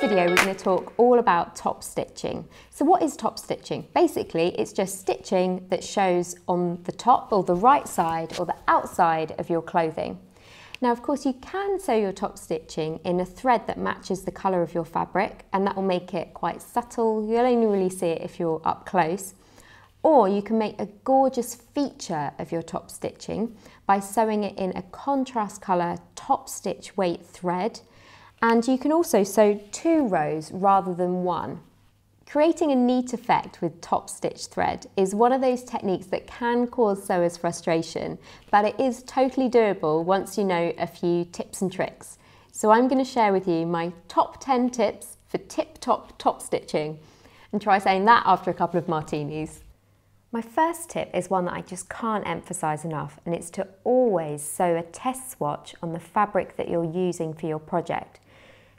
video we're going to talk all about top stitching. So what is top stitching? Basically it's just stitching that shows on the top or the right side or the outside of your clothing. Now of course you can sew your top stitching in a thread that matches the colour of your fabric, and that will make it quite subtle. You'll only really see it if you're up close. Or you can make a gorgeous feature of your top stitching by sewing it in a contrast colour top stitch weight thread, and you can also sew 2 rows rather than 1. Creating a neat effect with top stitch thread is one of those techniques that can cause sewers frustration, but it is totally doable once you know a few tips and tricks. So I'm going to share with you my top 10 tips for tip-top top stitching, and try saying that after a couple of martinis. My first tip is one that I just can't emphasise enough, and it's to always sew a test swatch on the fabric that you're using for your project.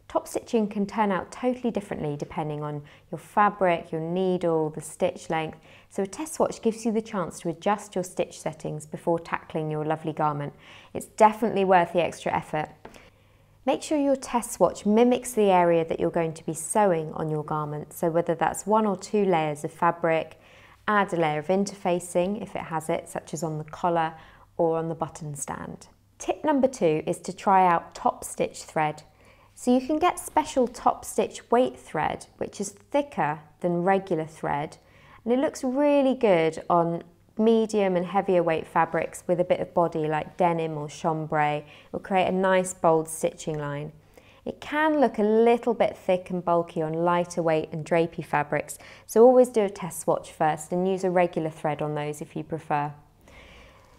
Top stitching can turn out totally differently depending on your fabric, your needle, the stitch length, so a test swatch gives you the chance to adjust your stitch settings before tackling your lovely garment. It's definitely worth the extra effort. Make sure your test swatch mimics the area that you're going to be sewing on your garment, so whether that's 1 or 2 layers of fabric, add a layer of interfacing if it has it, such as on the collar or on the button stand. Tip number 2 is to try out top stitch thread. So you can get special top stitch weight thread, which is thicker than regular thread, and it looks really good on medium and heavier weight fabrics with a bit of body like denim or chambray. It will create a nice bold stitching line. It can look a little bit thick and bulky on lighter weight and drapey fabrics, so always do a test swatch first and use a regular thread on those if you prefer.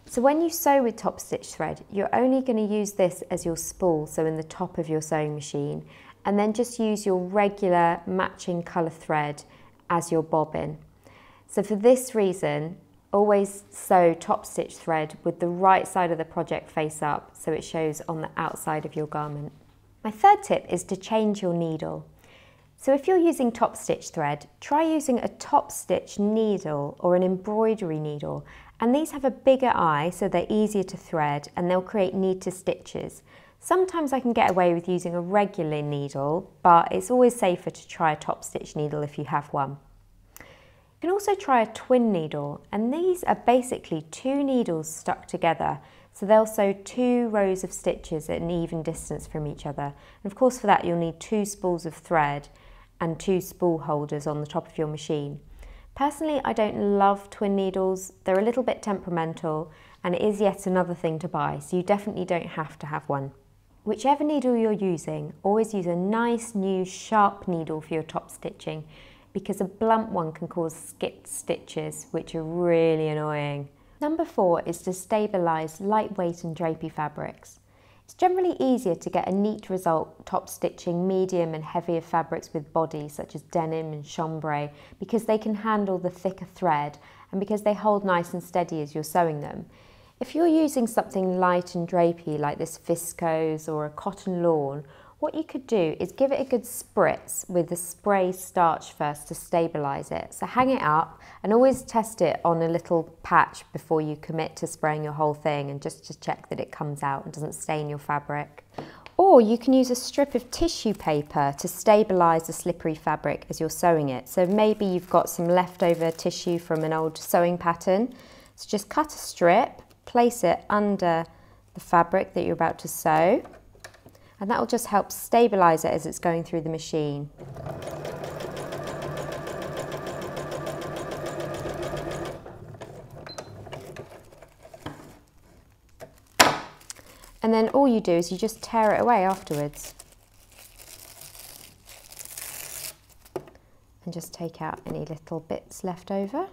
So when you sew with top stitch thread, you're only going to use this as your spool, so in the top of your sewing machine, and then just use your regular matching colour thread as your bobbin. So for this reason, always sew top stitch thread with the right side of the project face up, so it shows on the outside of your garment. My third tip is to change your needle. So if you're using top stitch thread, try using a top stitch needle or an embroidery needle, and these have a bigger eye so they're easier to thread and they'll create neater stitches. Sometimes I can get away with using a regular needle, but it's always safer to try a top stitch needle if you have one. You can also try a twin needle, and these are basically 2 needles stuck together. So they'll sew 2 rows of stitches at an even distance from each other. And of course for that you'll need 2 spools of thread and 2 spool holders on the top of your machine. Personally, I don't love twin needles. They're a little bit temperamental, and it is yet another thing to buy, so you definitely don't have to have one. Whichever needle you're using, always use a nice new sharp needle for your top stitching, because a blunt one can cause skipped stitches, which are really annoying. Number 4 is to stabilise lightweight and drapey fabrics. It's generally easier to get a neat result top stitching medium and heavier fabrics with body, such as denim and chambray, because they can handle the thicker thread and because they hold nice and steady as you're sewing them. If you're using something light and drapey like this viscose or a cotton lawn, what you could do is give it a good spritz with the spray starch first to stabilise it. So hang it up and always test it on a little patch before you commit to spraying your whole thing, and just to check that it comes out and doesn't stain your fabric. Or you can use a strip of tissue paper to stabilise the slippery fabric as you're sewing it. So maybe you've got some leftover tissue from an old sewing pattern. So just cut a strip, place it under the fabric that you're about to sew, and that will just help stabilise it as it's going through the machine. And then all you do is you just tear it away afterwards and just take out any little bits left over.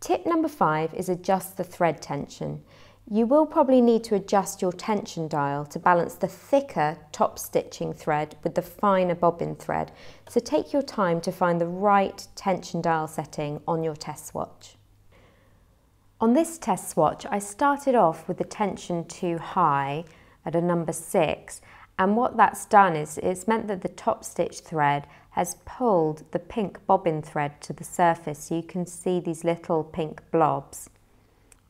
Tip number 5 is adjust the thread tension. You will probably need to adjust your tension dial to balance the thicker top stitching thread with the finer bobbin thread, so take your time to find the right tension dial setting on your test swatch. On this test swatch I started off with the tension too high at a number 6, and what that's done is it's meant that the top stitch thread has pulled the pink bobbin thread to the surface, so you can see these little pink blobs.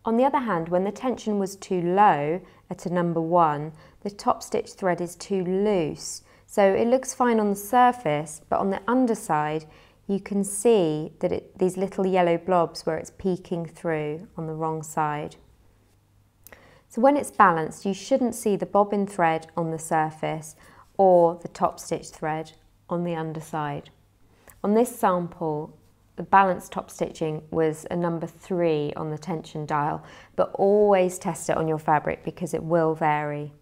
On the other hand, when the tension was too low at a number one, the top stitch thread is too loose. So it looks fine on the surface, but on the underside, you can see that these little yellow blobs where it's peeking through on the wrong side. So when it's balanced, you shouldn't see the bobbin thread on the surface or the top stitch thread on the underside. On this sample, the balanced top stitching was a number 3 on the tension dial, but always test it on your fabric because it will vary.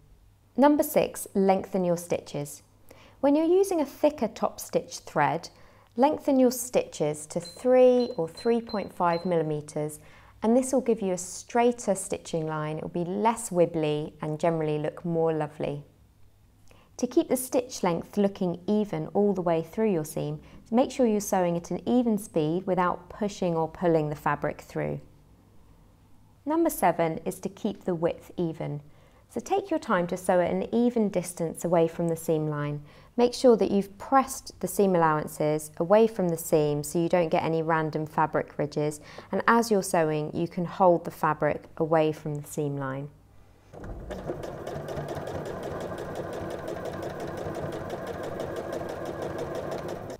Number 6, lengthen your stitches. When you're using a thicker top stitch thread, lengthen your stitches to 3 or 3.5 millimeters, and this will give you a straighter stitching line. It will be less wibbly and generally look more lovely. To keep the stitch length looking even all the way through your seam, make sure you're sewing at an even speed without pushing or pulling the fabric through. Number 7 is to keep the width even. So take your time to sew at an even distance away from the seam line. Make sure that you've pressed the seam allowances away from the seam so you don't get any random fabric ridges, and as you're sewing you can hold the fabric away from the seam line.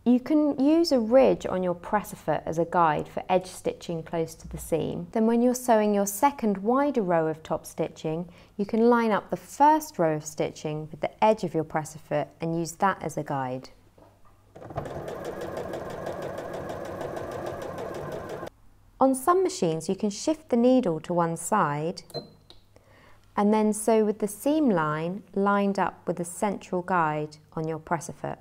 You can use a ridge on your presser foot as a guide for edge stitching close to the seam. Then when you're sewing your second wider row of top stitching, you can line up the first row of stitching with the edge of your presser foot and use that as a guide. On some machines you can shift the needle to one side and then sew with the seam line lined up with the central guide on your presser foot.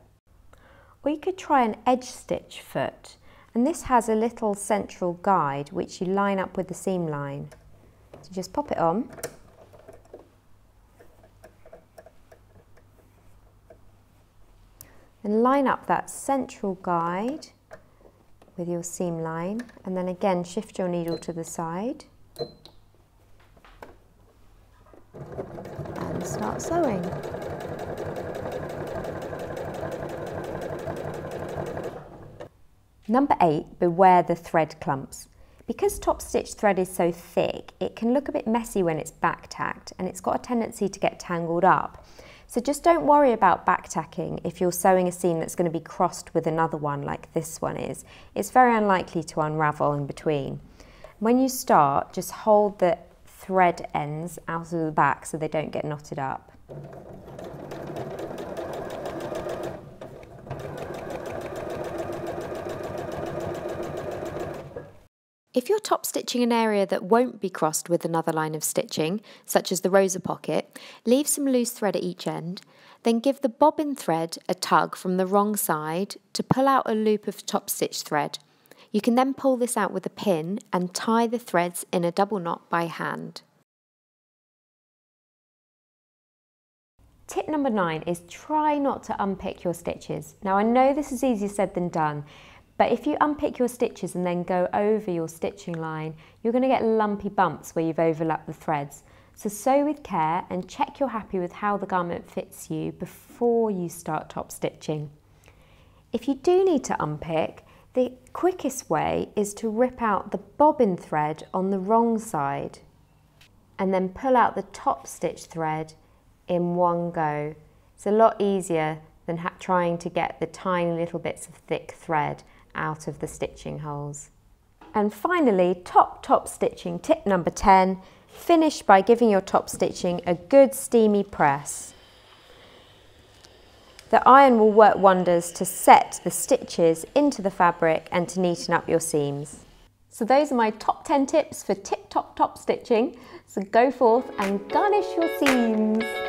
Or you could try an edge stitch foot, and this has a little central guide which you line up with the seam line. So just pop it on and line up that central guide with your seam line, and then again shift your needle to the side and start sewing. Number 8, beware the thread clumps. Because top stitch thread is so thick, it can look a bit messy when it's back tacked, and it's got a tendency to get tangled up. So just don't worry about back tacking if you're sewing a seam that's going to be crossed with another one like this one is. It's very unlikely to unravel in between. When you start, just hold the thread ends out of the back so they don't get knotted up. If you're top stitching an area that won't be crossed with another line of stitching, such as the rosa pocket, leave some loose thread at each end, then give the bobbin thread a tug from the wrong side to pull out a loop of top stitch thread. You can then pull this out with a pin and tie the threads in a double knot by hand. Tip number 9 is try not to unpick your stitches. Now I know this is easier said than done, but if you unpick your stitches and then go over your stitching line, you're going to get lumpy bumps where you've overlapped the threads. So sew with care and check you're happy with how the garment fits you before you start top stitching. If you do need to unpick, the quickest way is to rip out the bobbin thread on the wrong side and then pull out the top stitch thread in one go. It's a lot easier than trying to get the tiny little bits of thick thread out of the stitching holes. And finally, top stitching tip number 10, finish by giving your top stitching a good steamy press. The iron will work wonders to set the stitches into the fabric and to neaten up your seams. So those are my top 10 tips for tip-top top stitching. So go forth and garnish your seams.